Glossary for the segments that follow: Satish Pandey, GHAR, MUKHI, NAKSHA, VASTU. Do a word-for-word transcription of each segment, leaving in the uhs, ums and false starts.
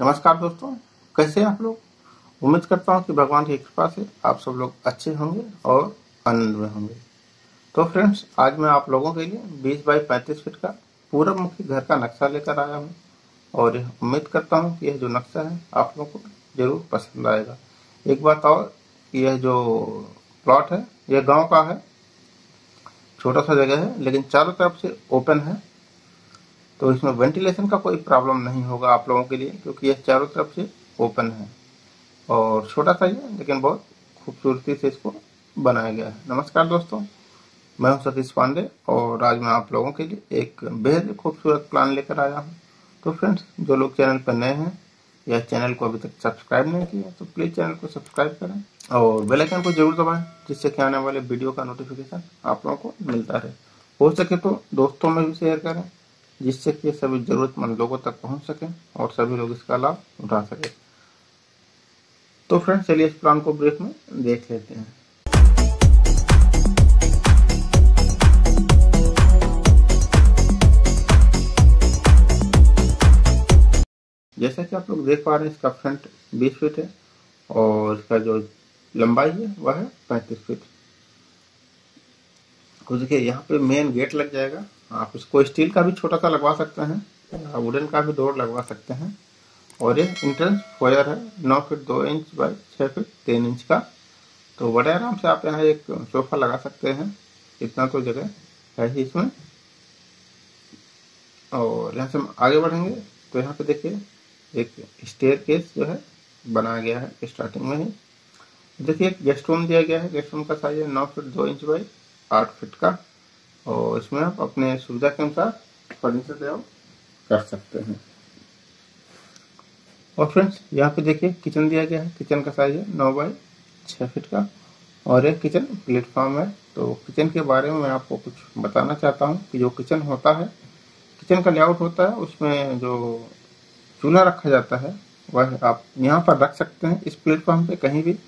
नमस्कार दोस्तों, कैसे हैं आप लोग। उम्मीद करता हूं कि भगवान की कृपा से आप सब लोग अच्छे होंगे और आनंद में होंगे। तो फ्रेंड्स, आज मैं आप लोगों के लिए बीस बाई पैंतीस फीट का पूरब मुखी घर का नक्शा लेकर आया हूं और उम्मीद करता हूं कि यह जो नक्शा है आप लोगों को जरूर पसंद आएगा। एक बात और, यह जो प्लॉट है यह गाँव का है, छोटा सा जगह है लेकिन चारों तरफ से ओपन है, तो इसमें वेंटिलेशन का कोई प्रॉब्लम नहीं होगा आप लोगों के लिए, क्योंकि यह चारों तरफ से ओपन है और छोटा सा ही है लेकिन बहुत खूबसूरती से इसको बनाया गया है। नमस्कार दोस्तों, मैं हूं सतीश पांडे और आज मैं आप लोगों के लिए एक बेहद खूबसूरत प्लान लेकर आया हूं। तो फ्रेंड्स, जो लोग चैनल पर नए हैं या चैनल को अभी तक सब्सक्राइब नहीं किया तो प्लीज़ चैनल को सब्सक्राइब करें और बेल आइकन को जरूर दबाएँ, जिससे कि आने वाले वीडियो का नोटिफिकेशन आप लोगों को मिलता रहे। हो सके तो दोस्तों में भी शेयर करें, जिससे कि सभी जरूरतमंद लोगों तक पहुंच सके और सभी लोग इसका लाभ उठा सके। तो फ्रेंड्स, चलिए इस प्लान को ब्रेक में देख लेते हैं। जैसा कि आप लोग देख पा रहे हैं, इसका फ्रंट बीस फीट है और इसका जो लंबाई है वह है पैंतीस फीट। देखिए, यहाँ पे मेन गेट लग जाएगा। आप इसको स्टील का भी छोटा सा लगवा सकते हैं, वुडन का भी डोर लगवा सकते हैं। और ये इंट्रेंस फोयर है, नौ फीट दो इंच बाई छः फीट तीन इंच का, तो बड़े आराम से आप यहाँ एक सोफा लगा सकते हैं, इतना तो जगह है ही इसमें। और यहाँ से हम आगे बढ़ेंगे तो यहाँ पे देखिए एक स्टेयर केस जो है बनाया गया है स्टार्टिंग में ही। देखिए, एक गेस्ट रूम दिया गया है, गेस्ट रूम का साइज है नौ फीट दो इंच बाई आठ फीट का और इसमें आप अपने सुविधा के अनुसार फर्नीचर लेआउट कर सकते हैं। और फ्रेंड्स, यहाँ पे देखिए किचन दिया गया है, किचन का साइज है नौ बाई छः फीट का और एक किचन प्लेटफॉर्म है। तो किचन के बारे में मैं आपको कुछ बताना चाहता हूँ कि जो किचन होता है, किचन का लेआउट होता है, उसमें जो चूल्हा रखा जाता है वह आप यहाँ पर रख सकते हैं, इस प्लेटफॉर्म पर कहीं भी।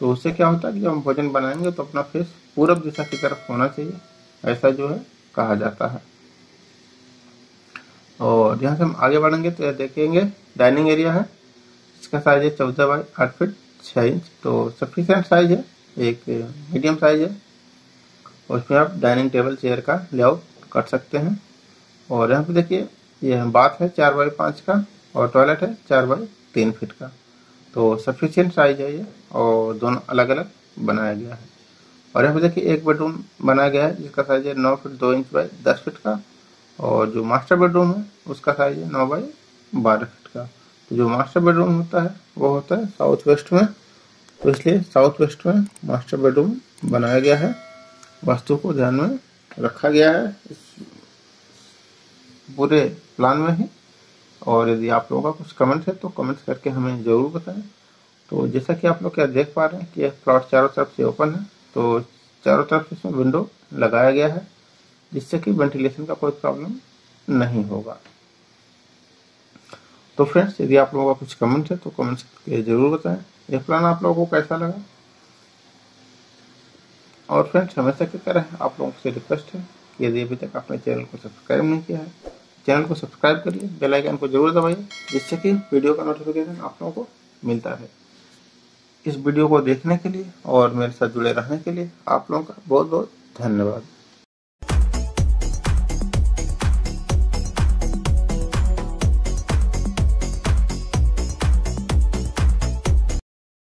तो उससे क्या होता है कि जब हम भोजन बनाएंगे तो अपना फेस पूरब दिशा की तरफ होना चाहिए, ऐसा जो है कहा जाता है। और यहाँ से हम आगे बढ़ेंगे तो यह देखेंगे डाइनिंग एरिया है, इसका साइज है चौदह बाई आठ फीट छः इंच, तो सफिशेंट साइज है, एक मीडियम साइज है। और इसमें आप डाइनिंग टेबल चेयर का लेआउट कर सकते हैं। और यहाँ पे देखिए, यह बाथ है चार बाई पाँच का और टॉयलेट है चार बाई तीन फीट का, तो सफिशिएंट साइज है ये और दोनों अलग अलग बनाया गया है। और यहाँ पे देखिए एक बेडरूम बनाया गया है, जिसका साइज है नौ फीट दो इंच बाई दस फीट का और जो मास्टर बेडरूम है उसका साइज है नौ बाई बारह फीट का। तो जो मास्टर बेडरूम होता है वो होता है साउथ वेस्ट में, तो इसलिए साउथ वेस्ट में मास्टर बेडरूम बनाया गया है। वास्तु को ध्यान में रखा गया है इस पूरे प्लान में ही। और यदि आप लोगों का कुछ कमेंट है तो कमेंट्स करके हमें ज़रूर बताएं। तो जैसा कि आप लोग क्या देख पा रहे हैं कि यह प्लॉट चारों तरफ से ओपन है, तो चारों तरफ से इसमें विंडो लगाया गया है, जिससे कि वेंटिलेशन का कोई प्रॉब्लम नहीं होगा। तो फ्रेंड्स, यदि आप लोगों का कुछ कमेंट है तो कमेंट्स करके ज़रूर बताएं। यह प्लान आप लोगों को कैसा लगा। और फ्रेंड्स, हमेशा की तरह आप लोगों से रिक्वेस्ट है कि यदि अभी तक आपने चैनल को सब्सक्राइब नहीं किया है, चैनल को सब्सक्राइब करिए, बेल आइकन को जरूर दबाइए, जिससे कि वीडियो का नोटिफिकेशन आप लोगों को मिलता रहे। इस वीडियो को देखने के लिए और मेरे साथ जुड़े रहने के लिए आप लोगों का बहुत बहुत धन्यवाद।